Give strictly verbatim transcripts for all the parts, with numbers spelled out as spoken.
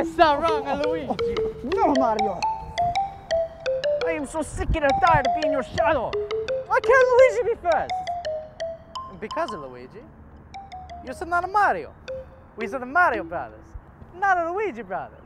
I sound wrong, oh, Luigi. Oh, no, Mario. I am so sick and tired of being your shadow. Why can't Luigi be first? And because of Luigi, you're so not a Mario. We are the Mario brothers, not the Luigi brothers.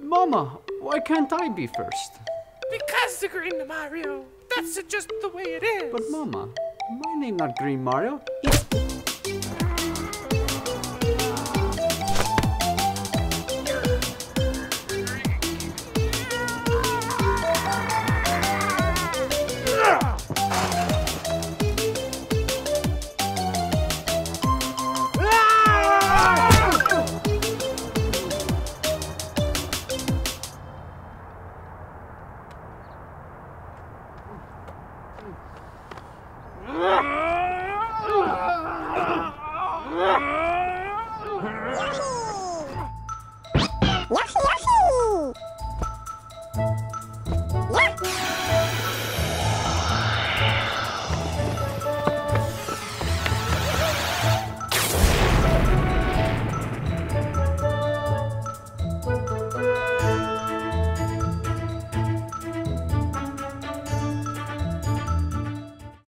Mama, why can't I be first? Because the green Mario. That's just the way it is. But Mama, mine ain't not green Mario. It's